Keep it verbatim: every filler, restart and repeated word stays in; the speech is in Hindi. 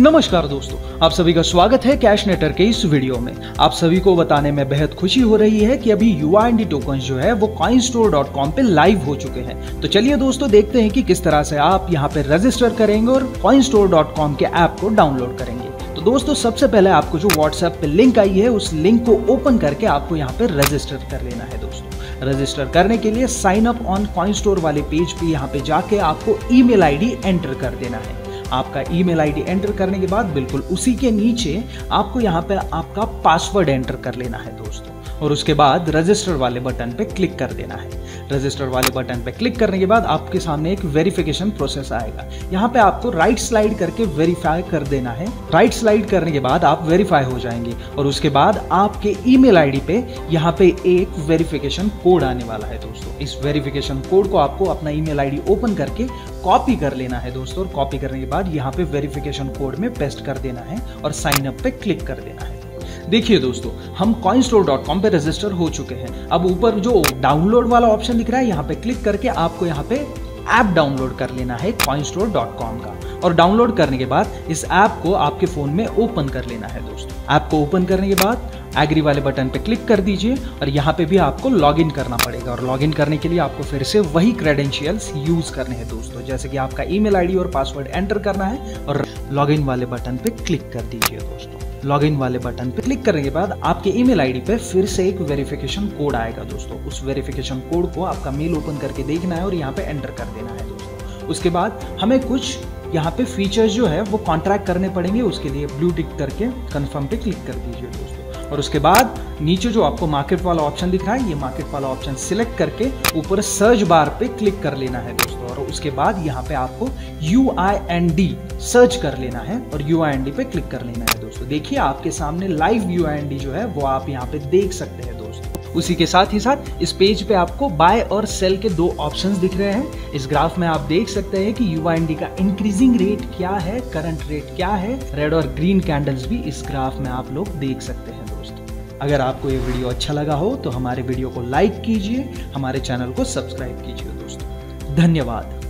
नमस्कार दोस्तों, आप सभी का स्वागत है कैश नेटर के इस वीडियो में। आप सभी को बताने में बेहद खुशी हो रही है कि अभी यूआईएनडी टोकन जो है वो कॉइनस्टोर डॉट कॉम पे लाइव हो चुके हैं। तो चलिए दोस्तों देखते हैं कि किस तरह से आप यहाँ पे रजिस्टर करेंगे और कॉइनस्टोर डॉट कॉम के ऐप को डाउनलोड करेंगे। तो दोस्तों सबसे पहले आपको जो व्हाट्सएप पे लिंक आई है उस लिंक को ओपन करके आपको यहाँ पे रजिस्टर कर लेना है। दोस्तों रजिस्टर करने के लिए साइन अप ऑन कॉइनस्टोर वाले पेज पे यहाँ पे जाके आपको ईमेल आईडी एंटर कर देना है। आपका ईमेल आईडी एंटर करने के बाद बिल्कुल उसी के नीचे आपको यहाँ पे आपका पासवर्ड एंटर कर लेना है दोस्तों, और उसके बाद रजिस्टर वाले बटन पे क्लिक कर देना है। रजिस्टर वाले बटन पे क्लिक करने के बाद आपके सामने एक वेरिफिकेशन प्रोसेस आएगा। यहाँ पे आपको राइट स्लाइड करके वेरीफाई कर देना है। राइट स्लाइड करने के बाद आप वेरीफाई हो जाएंगे और उसके बाद आपके ईमेल आईडी पे यहाँ पे एक वेरिफिकेशन कोड आने वाला है दोस्तों। इस वेरिफिकेशन कोड को आपको अपना ईमेल आईडी ओपन करके कॉपी कर लेना है दोस्तों, और कॉपी करने के बाद यहाँ पे वेरिफिकेशन कोड में पेस्ट कर देना है और साइन अप पे क्लिक कर देना है। देखिए दोस्तों हम कॉइनस्टोर डॉट कॉम पे रजिस्टर हो चुके हैं। अब ऊपर जो डाउनलोड वाला ऑप्शन दिख रहा है यहाँ पे क्लिक करके आपको यहाँ पे ऐप डाउनलोड कर लेना है कॉइनस्टोर डॉट कॉम का, और डाउनलोड करने के बाद इस ऐप को आपके फ़ोन में ओपन कर लेना है दोस्तों। ऐप को ओपन करने के बाद एग्री वाले बटन पे क्लिक कर दीजिए और यहाँ पे भी आपको लॉगिन करना पड़ेगा, और लॉगिन करने के लिए आपको फिर से वही क्रेडेंशियल्स यूज़ करने हैं दोस्तों, जैसे कि आपका ईमेल आईडी और पासवर्ड एंटर करना है और लॉगिन वाले बटन पे क्लिक कर दीजिए दोस्तों। लॉगिन वाले बटन पे क्लिक करने के बाद आपके ईमेल आईडी पे फिर से एक वेरिफिकेशन कोड आएगा दोस्तों। उस वेरिफिकेशन कोड को आपका मेल ओपन करके देखना है और यहाँ पे एंटर कर देना है दोस्तों। उसके बाद हमें कुछ यहाँ पे फीचर्स जो है वो कॉन्ट्रैक्ट करने पड़ेंगे। उसके लिए ब्लू टिक करके कन्फर्म पे क्लिक कर दीजिए दोस्तों, और उसके बाद नीचे जो आपको मार्केट वाला ऑप्शन दिख रहा है ये मार्केट वाला ऑप्शन सिलेक्ट करके ऊपर सर्च बार पे क्लिक कर लेना है दोस्तों, और उसके बाद यहाँ पे आपको U I N D search कर लेना है और यू आई एन डी पे क्लिक कर लेना है दोस्तों। देखिए आपके सामने live U I N D जो है वो आप यहाँ पे देख सकते हैं दोस्तों। उसी के साथ ही साथ इस पेज पे आपको बाय और सेल के दो ऑप्शंस दिख रहे हैं। इस ग्राफ में आप देख सकते हैं कि यू आई एन डी का इंक्रीजिंग रेट क्या है, करंट रेट क्या है। रेड और ग्रीन कैंडल्स भी इस ग्राफ में आप लोग देख सकते हैं दोस्तों। अगर आपको ये वीडियो अच्छा लगा हो तो हमारे वीडियो को लाइक कीजिए, हमारे चैनल को सब्सक्राइब कीजिए दोस्तों। धन्यवाद।